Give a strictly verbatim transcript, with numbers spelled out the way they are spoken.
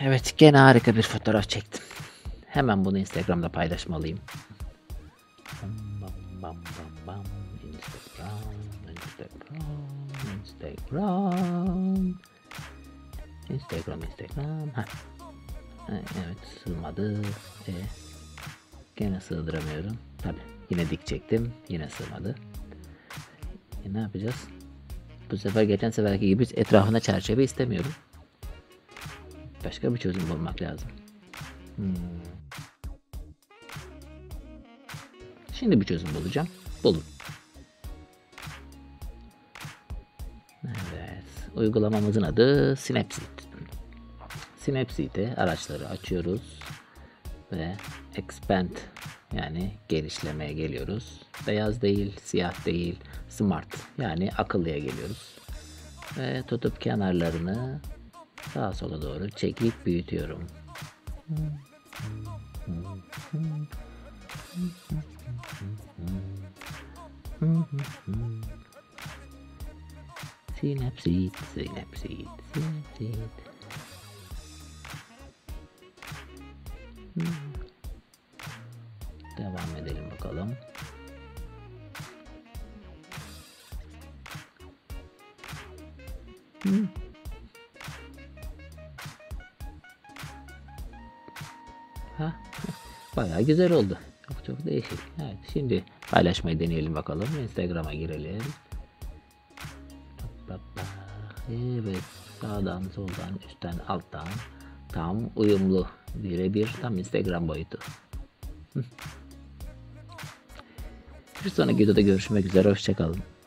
Evet, gene harika bir fotoğraf çektim. Hemen bunu Instagram'da paylaşmalıyım. Instagram, Instagram, Instagram, Instagram. Ha. Evet, sığmadı. E, gene sığdıramıyorum. Tabi yine dik çektim, yine sığmadı. E, ne yapacağız? Bu sefer geçen seferki gibi etrafına çerçeve istemiyorum. Başka bir çözüm bulmak lazım. Hmm. Şimdi bir çözüm bulacağım. Bulun. Evet. Uygulamamızın adı Snapseed. Snapseed'e araçları açıyoruz. Ve expand, yani genişlemeye geliyoruz. Beyaz değil, siyah değil, smart, yani akıllıya geliyoruz. Ve tutup kenarlarını sağa sola doğru çekip büyütüyorum. Snapseed, Snapseed, Snapseed. Devam edelim bakalım. Hmm. Ha, bayağı güzel oldu. Çok çok değişik. Evet, şimdi paylaşmayı deneyelim bakalım. Instagram'a girelim. Evet, sağdan, soldan, üstten, alttan. Tam uyumlu. Birebir tam Instagram boyutu. Bir sonraki videoda görüşmek üzere. Hoşçakalın.